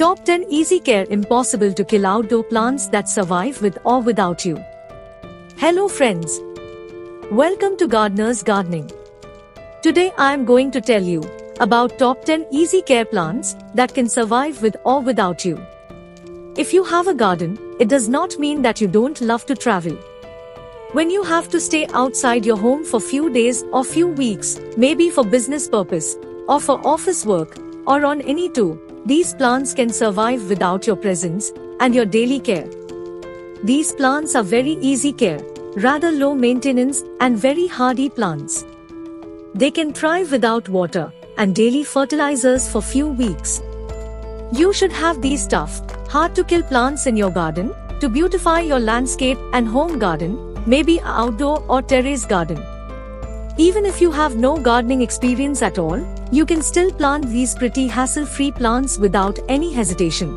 Top 10 Easy Care Impossible to Kill Outdoor Plants That Survive With or Without You. Hello friends. Welcome to Gardener's Gardening. Today I am going to tell you about top 10 easy care plants that can survive with or without you. If you have a garden, it does not mean that you don't love to travel. When you have to stay outside your home for few days or few weeks, maybe for business purpose, or for office work, or on any tour, these plants can survive without your presence and your daily care. These plants are very easy care, rather low maintenance and very hardy plants. They can thrive without water and daily fertilizers for few weeks. You should have these tough, hard-to-kill plants in your garden to beautify your landscape and home garden, maybe outdoor or terrace garden. Even if you have no gardening experience at all, you can still plant these pretty hassle-free plants without any hesitation.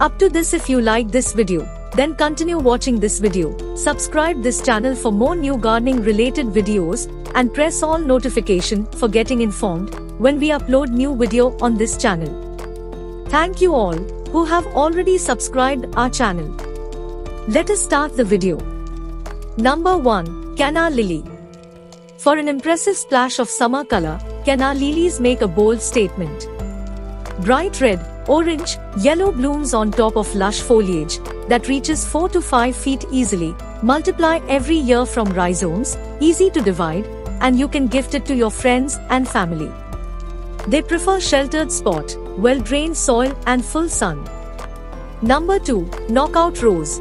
Up to this, if you like this video, then continue watching this video, subscribe this channel for more new gardening related videos, and press all notification for getting informed when we upload new video on this channel. Thank you all who have already subscribed our channel. Let us start the video. Number 1. Canna Lily. For an impressive splash of summer color, canna lilies make a bold statement. Bright red, orange, yellow blooms on top of lush foliage that reaches 4 to 5 feet easily, multiply every year from rhizomes, easy to divide, and you can gift it to your friends and family. They prefer sheltered spot, well-drained soil and full sun. Number 2. Knockout Rose.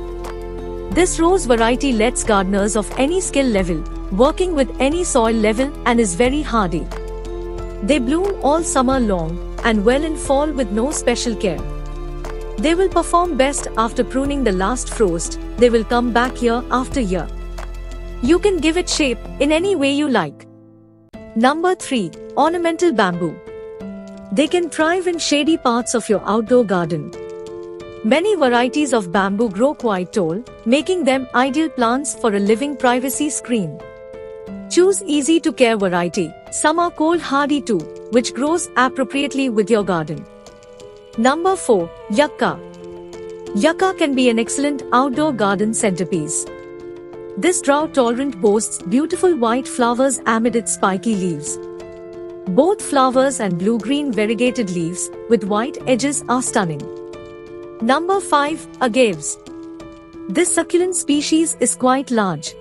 This rose variety lets gardeners of any skill level, working with any soil level, and is very hardy. They bloom all summer long and well in fall with no special care. They will perform best after pruning the last frost. They will come back year after year. You can give it shape in any way you like. Number 3. Ornamental Bamboo. They can thrive in shady parts of your outdoor garden. Many varieties of bamboo grow quite tall, making them ideal plants for a living privacy screen. Choose easy to care variety. Some are cold hardy too, which grows appropriately with your garden. Number 4. Yucca. Yucca can be an excellent outdoor garden centerpiece. This drought-tolerant boasts beautiful white flowers amid its spiky leaves. Both flowers and blue-green variegated leaves with white edges are stunning. Number 5. Agaves. This succulent species is quite large.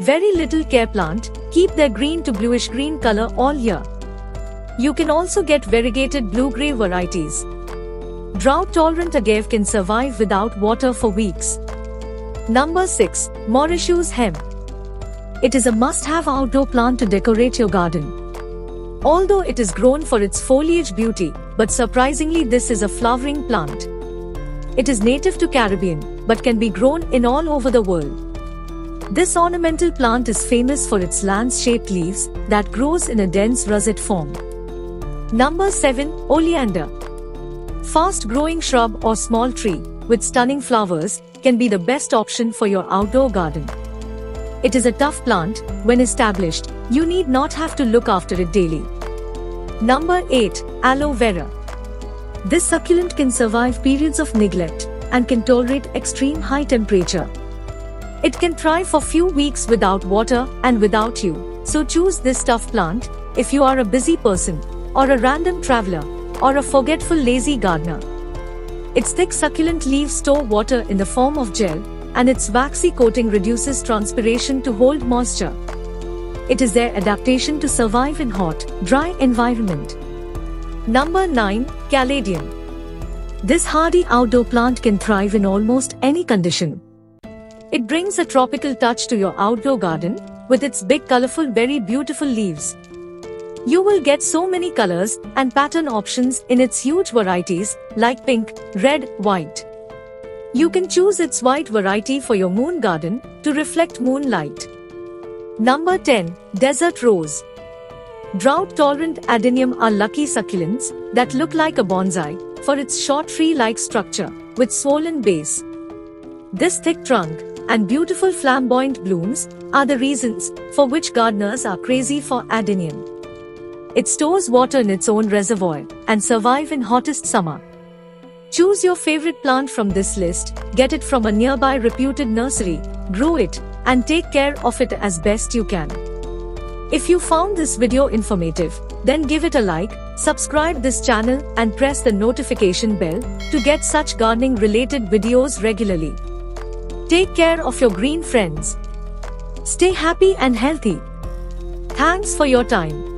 Very little care plant, keep their green to bluish-green color all year. You can also get variegated blue-gray varieties. Drought-tolerant agave can survive without water for weeks. Number 6. Mauritius Hemp. It is a must-have outdoor plant to decorate your garden. Although it is grown for its foliage beauty, but surprisingly this is a flowering plant. It is native to Caribbean, but can be grown in all over the world. This ornamental plant is famous for its lance-shaped leaves that grows in a dense russet form. Number 7. Oleander. Fast-growing shrub or small tree with stunning flowers can be the best option for your outdoor garden. It is a tough plant. When established, you need not have to look after it daily. Number 8. Aloe Vera. This succulent can survive periods of neglect and can tolerate extreme high temperature. It can thrive for few weeks without water and without you, so choose this tough plant if you are a busy person, or a random traveler, or a forgetful lazy gardener. Its thick succulent leaves store water in the form of gel, and its waxy coating reduces transpiration to hold moisture. It is their adaptation to survive in hot, dry environment. Number 9. Caladium. This hardy outdoor plant can thrive in almost any condition. It brings a tropical touch to your outdoor garden with its big colorful, very beautiful leaves. You will get so many colors and pattern options in its huge varieties like pink, red, white. You can choose its white variety for your moon garden to reflect moonlight. Number 10. Desert Rose. Drought-tolerant Adenium are lucky succulents that look like a bonsai for its short tree-like structure with swollen base. This thick trunk and beautiful flamboyant blooms are the reasons for which gardeners are crazy for Adenium. It stores water in its own reservoir and survive in hottest summer. Choose your favorite plant from this list, get it from a nearby reputed nursery, grow it, and take care of it as best you can. If you found this video informative, then give it a like, subscribe this channel and press the notification bell to get such gardening related videos regularly. Take care of your green friends. Stay happy and healthy. Thanks for your time.